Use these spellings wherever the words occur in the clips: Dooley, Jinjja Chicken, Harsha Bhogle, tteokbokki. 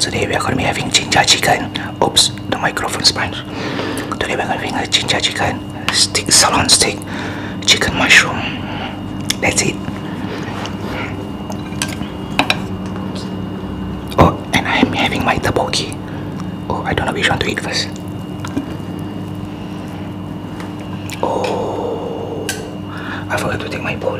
Today we are going to be having Jinjja Chicken. Oops, the microphone spined. Today we are going to be having Jinjja Chicken, salon steak, chicken mushroom. That's it. Oh, and I am having my tteokbokki. Oh, I don't know which one to eat first. Oh, I forgot to take my bowl.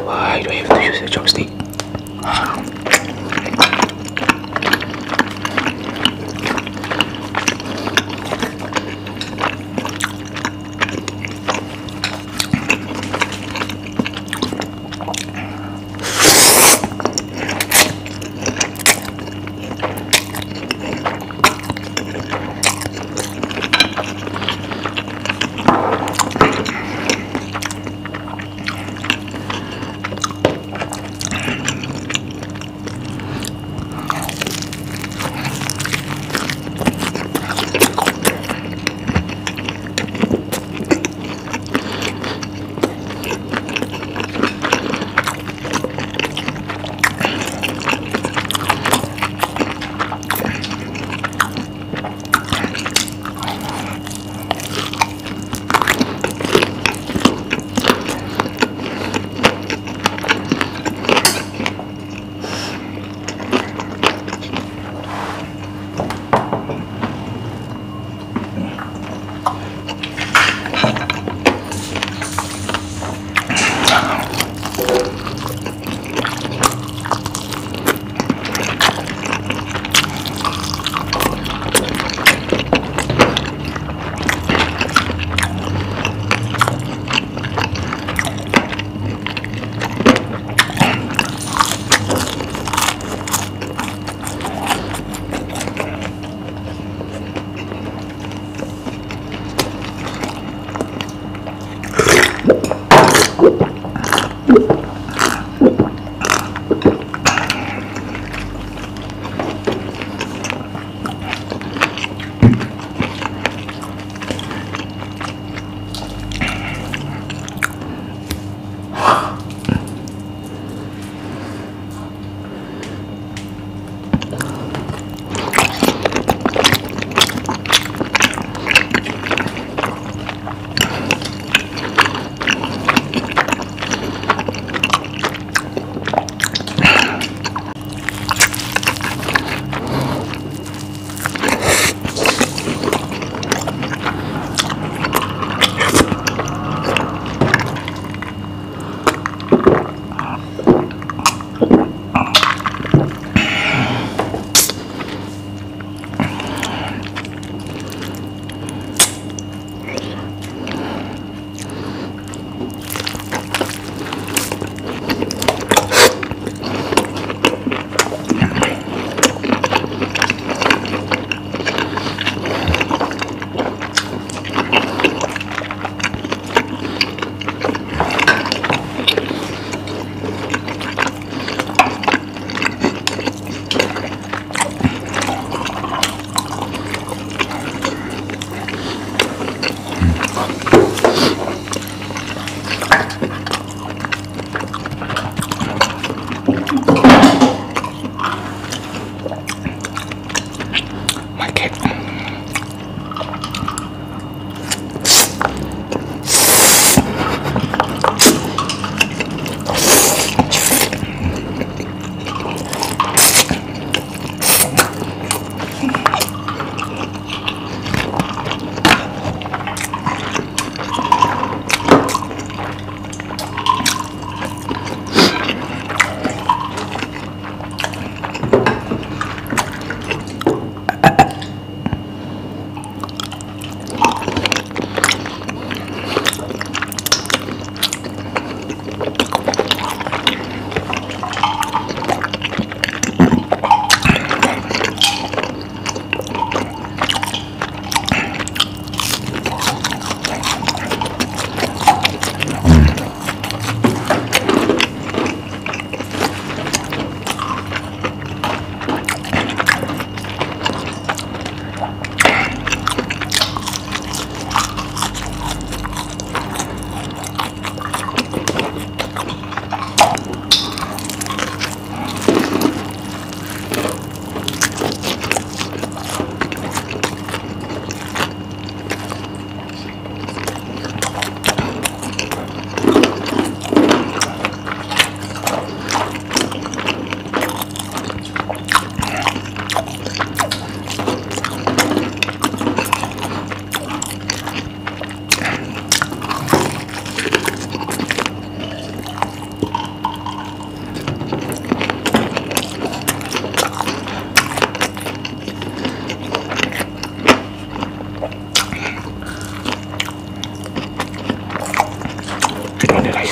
Why do I have to use a chopstick?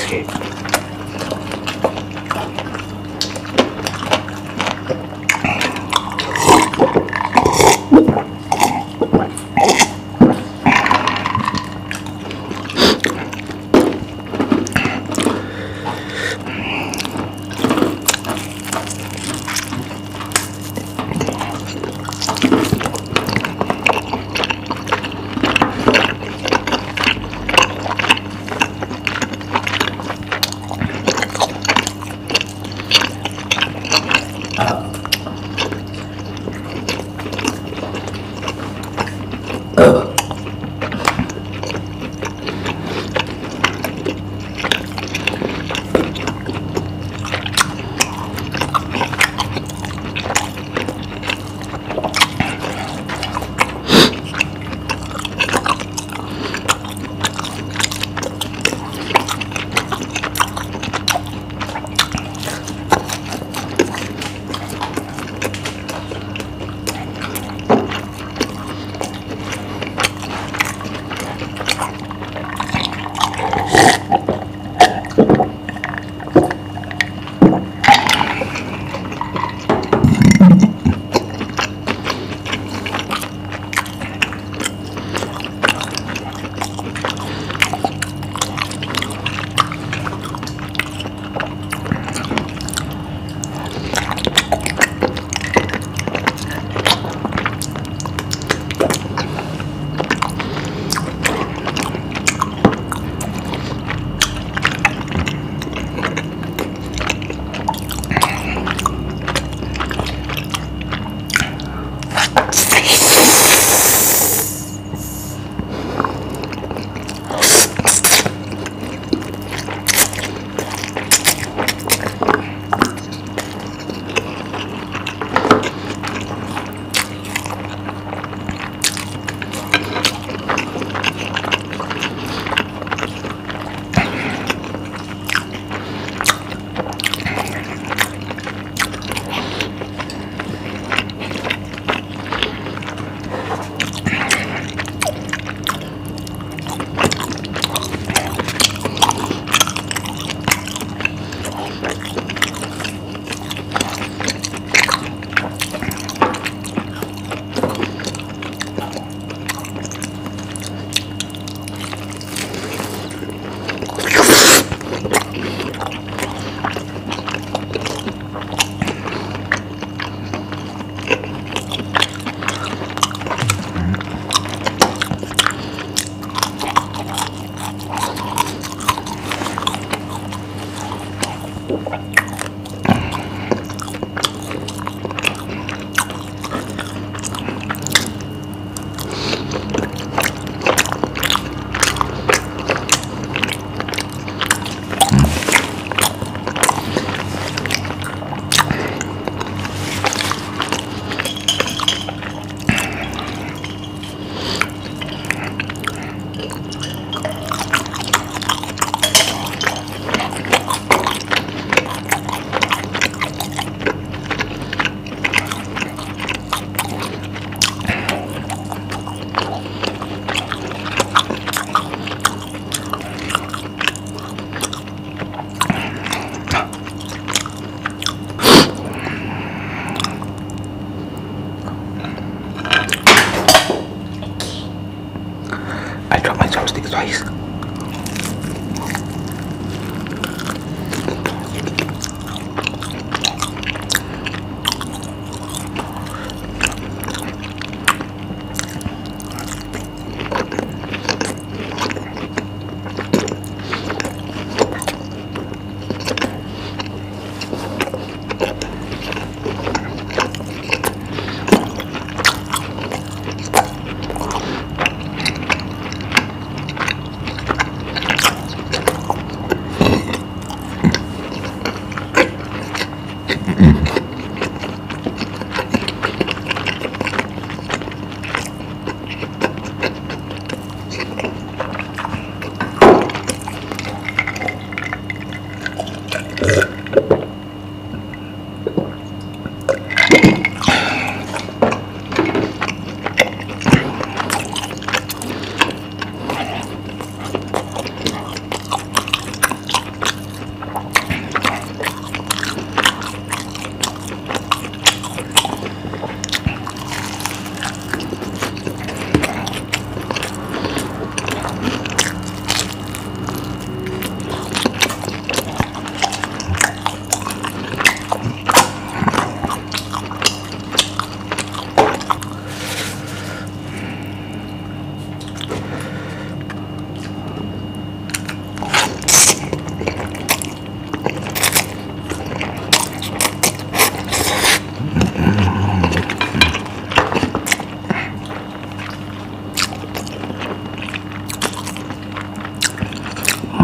brisket.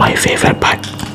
my favorite part.